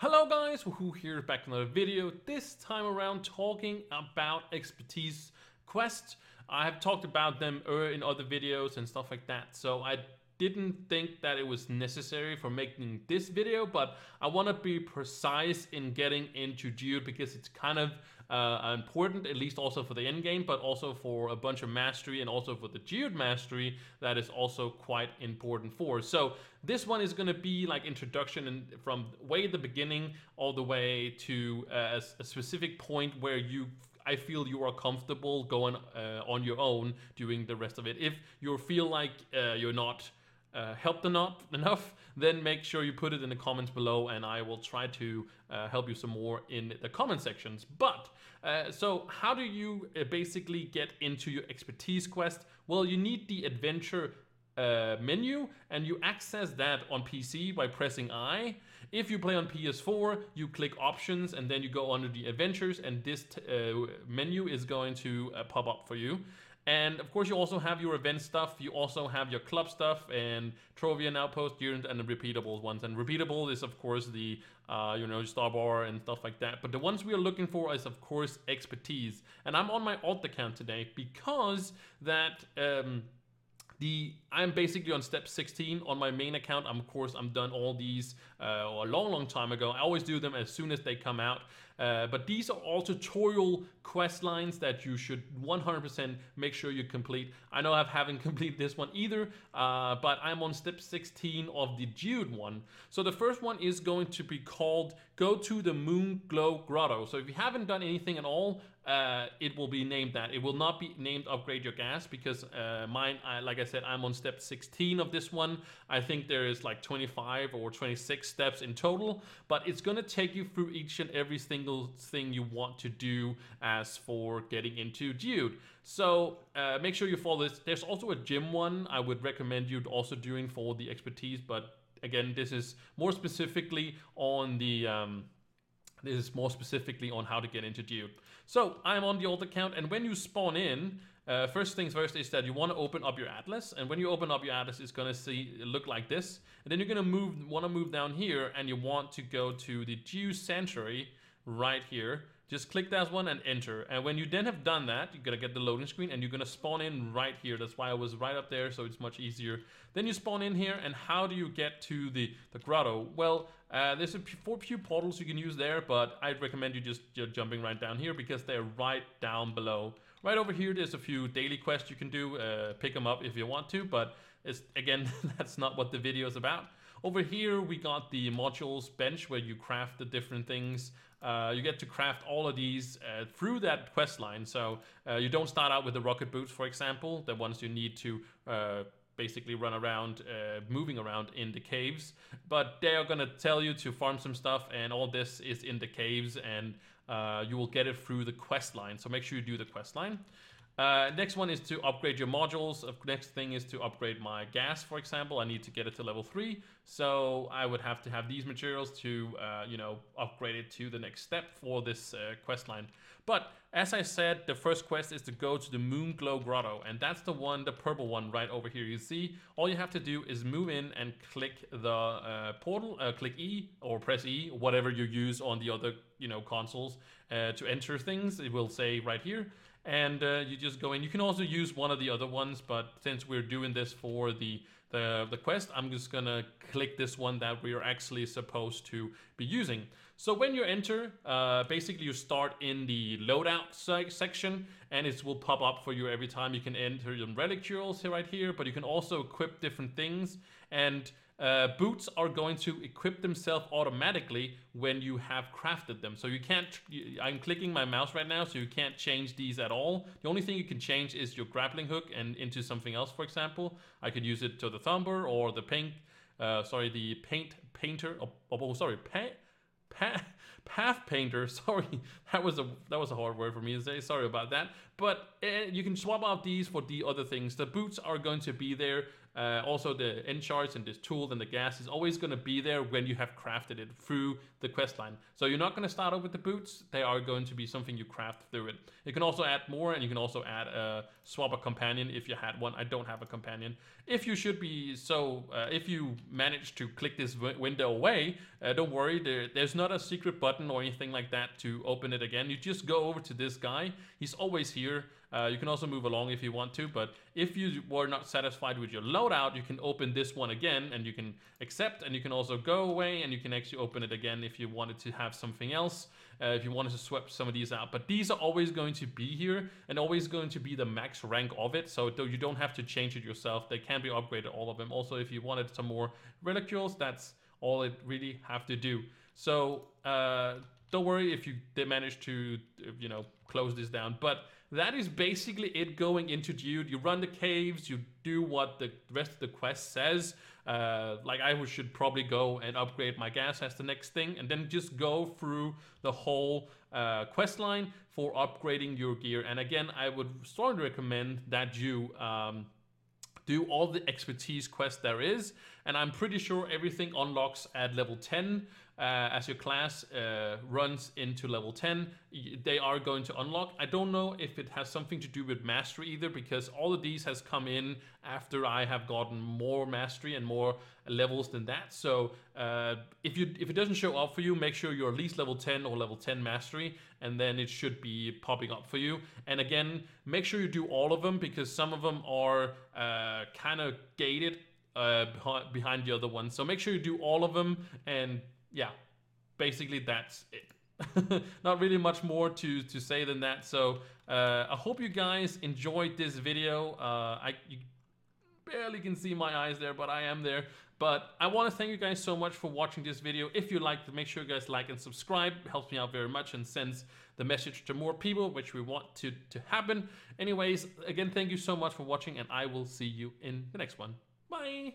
Hello guys, Woohoo here, back with another video, this time around talking about expertise quests. I have talked about them in other videos and stuff like that, so I didn't think that it was necessary for making this video, but I want to be precise in getting into Geode because it's kind of important, at least also for the endgame, but also for a bunch of mastery and also for the Geode mastery that is also quite important for. So this one is going to be like introduction and from way at the beginning all the way to a specific point where I feel you are comfortable going on your own doing the rest of it. If you feel like you're not helped enough, then make sure you put it in the comments below and I will try to help you some more in the comment sections. But so how do you basically get into your expertise quest? Well, you need the adventure menu, and you access that on PC by pressing I. If you play on PS4, you click options and then you go under the adventures, and this menu is going to pop up for you. And of course you also have your event stuff, you also have your club stuff and Trovian Outpost, Durant, and the repeatable ones. And repeatable is of course the you know, star bar and stuff like that. But the ones we are looking for is of course expertise. And I'm on my alt account today because that I'm basically on step 16 on my main account. I'm done all these a long time ago. I always do them as soon as they come out. But these are all tutorial quest lines that you should 100% make sure you complete. I know I haven't completed this one either, but I'm on step 16 of the Geode one. So the first one is going to be called Go to the Moonglow Grotto. So if you haven't done anything at all, it will be named that. It will not be named Upgrade Your Gas because like I said, I'm on step 16 of this one. I think there is like 25 or 26 steps in total, but it's going to take you through each and every single thing you want to do as for getting into Geode. So make sure you follow this. There's also a gym one I would recommend you also doing for the expertise, but again, this is more specifically on the this is more specifically on how to get into Geode. So I'm on the old account, and when you spawn in, first things first is that you want to open up your atlas, and when you open up your atlas, it's going to look like this. And then you're going to move down here, and you want to go to the Geode Sanctuary right here. Just click that one and enter. And when you then have done that, you're going to get the loading screen and you're going to spawn in right here. That's why I was right up there, so it's much easier. Then you spawn in here, and how do you get to the grotto? Well, there's a few portals you can use there, but I'd recommend you just jumping right down here because they're right down below. Right over here, there's a few daily quests you can do. Pick them up if you want to, but it's, again, that's not what the video is about. Over here, we got the modules bench where you craft the different things. You get to craft all of these through that quest line. So you don't start out with the rocket boots, for example, the ones you need to basically run around, moving around in the caves. But they are going to tell you to farm some stuff, and all this is in the caves, and you will get it through the quest line. So make sure you do the quest line. Next one is to upgrade your modules. Next thing is to upgrade my gas, for example. I need to get it to level 3, so I would have to have these materials to, you know, upgrade it to the next step for this quest line. But as I said, the first quest is to go to the Moonglow Grotto, and that's the one, the purple one right over here. You see, all you have to do is move in and click the portal, click E or press E, whatever you use on the other, you know, consoles to enter things. It will say right here. And you just go in. You can also use one of the other ones, but since we're doing this for the quest, I'm just gonna click this one that we are actually supposed to be using. So when you enter, basically you start in the loadout section, and it will pop up for you every time. You can enter your relicules right here, but you can also equip different things. And boots are going to equip themselves automatically when you have crafted them. So you can't, I'm clicking my mouse right now, so you can't change these at all. The only thing you can change is your grappling hook and into something else, for example. I could use it to the thumper or the paint, path painter. Sorry, that was a hard word for me to say. Sorry about that. But you can swap out these for the other things. The boots are going to be there Also the end charts and this tool and the gas is always going to be there when you have crafted it through the quest line. So you're not going to start out with the boots. They are going to be something you craft through it. You can also add more, and you can also add swap a companion if you had one. I don't have a companion. If you should be so, if you manage to click this window away, don't worry. There's not a secret button or anything like that to open it again. You just go over to this guy. He's always here. You can also move along if you want to, but if you were not satisfied with your loadout, you can open this one again, and you can accept, and you can also go away, and you can actually open it again if you wanted to have something else, if you wanted to swap some of these out. But these are always going to be here and always going to be the max rank of it, so you don't have to change it yourself. They can be upgraded, all of them. Also, if you wanted some more relicules, that's all it really have to do. So don't worry if you manage to, you know, close this down. But that is basically it going into Geode. You run the caves, you do what the rest of the quest says. Like I should probably go and upgrade my gas as the next thing, and then just go through the whole quest line for upgrading your gear. And again, I would strongly recommend that you do all the expertise quest there is. And I'm pretty sure everything unlocks at level 10. As your class runs into level 10, they are going to unlock. I don't know if it has something to do with mastery either, because all of these has come in after I have gotten more mastery and more levels than that. So if it doesn't show up for you, make sure you're at least level 10 or level 10 mastery, and then it should be popping up for you. And again, make sure you do all of them, because some of them are kind of gated behind the other ones. So make sure you do all of them, and yeah, basically that's it. Not really much more to say than that. So I hope you guys enjoyed this video. You barely can see my eyes there, but I am there. But I want to thank you guys so much for watching this video. If you liked it, make sure you guys like and subscribe. It helps me out very much and sends the message to more people, which we want to happen. Anyways, again, thank you so much for watching, and I will see you in the next one. Bye!